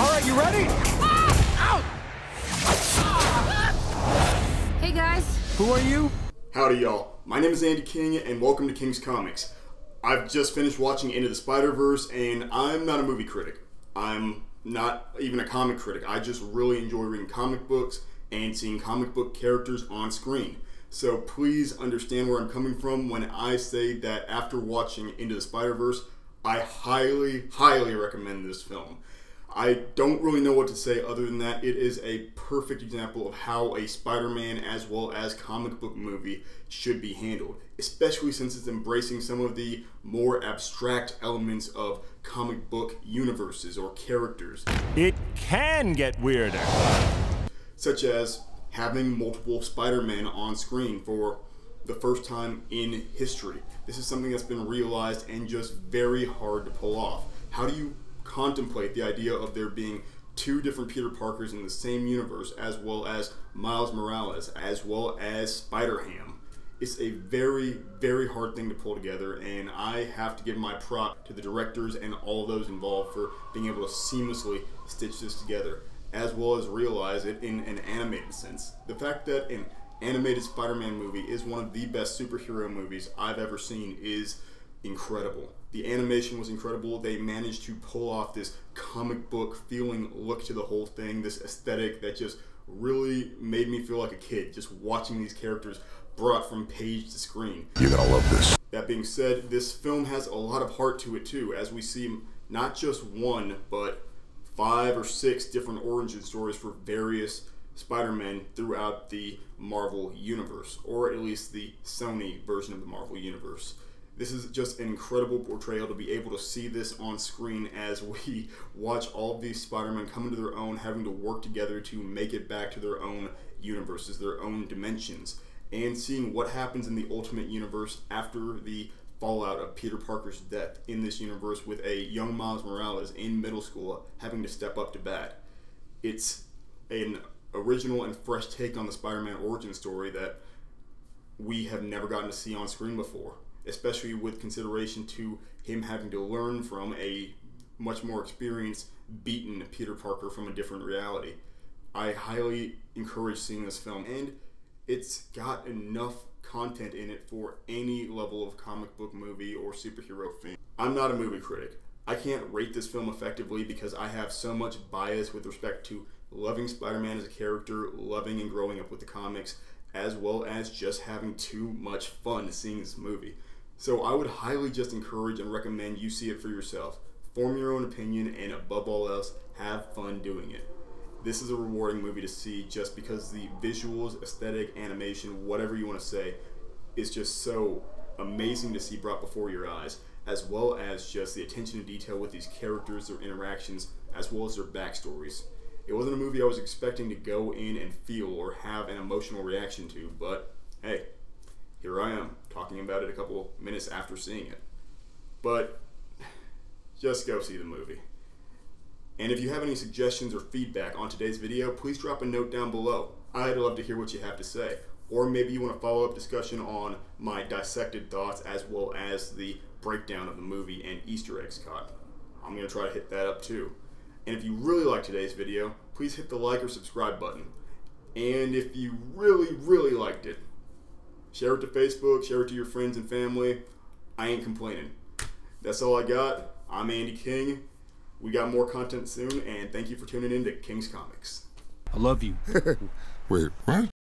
All right, you ready? Ah! Ow! Hey guys. Who are you? Howdy y'all. My name is Andy King and welcome to King's Comics. I've just finished watching Into the Spider-Verse and I'm not a movie critic. I'm not even a comic critic. I just really enjoy reading comic books and seeing comic book characters on screen. So please understand where I'm coming from when I say that after watching Into the Spider-Verse, I highly recommend this film. I don't really know what to say other than that it is a perfect example of how a Spider-Man as well as comic book movie should be handled, especially since it's embracing some of the more abstract elements of comic book universes or characters. It can get weirder. Such as having multiple Spider-Man on screen for the first time in history. This is something that's been realized and just very hard to pull off. How do you contemplate the idea of there being two different Peter Parkers in the same universe, as well as Miles Morales, as well as Spider-Ham? It's a very hard thing to pull together, and I have to give my prop to the directors and all those involved for being able to seamlessly stitch this together, as well as realize it in an animated sense. The fact that an animated Spider-Man movie is one of the best superhero movies I've ever seen is incredible. The animation was incredible. They managed to pull off this comic book feeling look to the whole thing, this aesthetic that just really made me feel like a kid, just watching these characters brought from page to screen. You're gonna love this. That being said, this film has a lot of heart to it too, as we see not just one, but 5 or 6 different origin stories for various Spider-Men throughout the Marvel Universe, or at least the Sony version of the Marvel Universe. This is just an incredible portrayal to be able to see this on screen as we watch all of these Spider-Men come into their own, having to work together to make it back to their own universes, their own dimensions, and seeing what happens in the Ultimate Universe after the fallout of Peter Parker's death in this universe, with a young Miles Morales in middle school having to step up to bat. It's an original and fresh take on the Spider-Man origin story that we have never gotten to see on screen before, especially with consideration to him having to learn from a much more experienced, beaten Peter Parker from a different reality. I highly encourage seeing this film, and it's got enough content in it for any level of comic book movie or superhero fan. I'm not a movie critic. I can't rate this film effectively because I have so much bias with respect to loving Spider-Man as a character, loving and growing up with the comics, as well as just having too much fun seeing this movie. So I would highly just encourage and recommend you see it for yourself. Form your own opinion, and above all else, have fun doing it. This is a rewarding movie to see just because the visuals, aesthetic, animation, whatever you want to say, is just so amazing to see brought before your eyes, as well as just the attention to detail with these characters, their interactions, as well as their backstories. It wasn't a movie I was expecting to go in and feel or have an emotional reaction to, but hey, here I am talking about it a couple minutes after seeing it. But just go see the movie. And if you have any suggestions or feedback on today's video, please drop a note down below. I'd love to hear what you have to say. Or maybe you want to follow up discussion on my dissected thoughts as well as the breakdown of the movie and Easter eggs caught. I'm going to try to hit that up too. And if you really like today's video, please hit the like or subscribe button. And if you really liked it, share it to Facebook, share it to your friends and family. I ain't complaining. That's all I got. I'm Andy King. We got more content soon, and thank you for tuning in to King's Comics. I love you. Wait, what?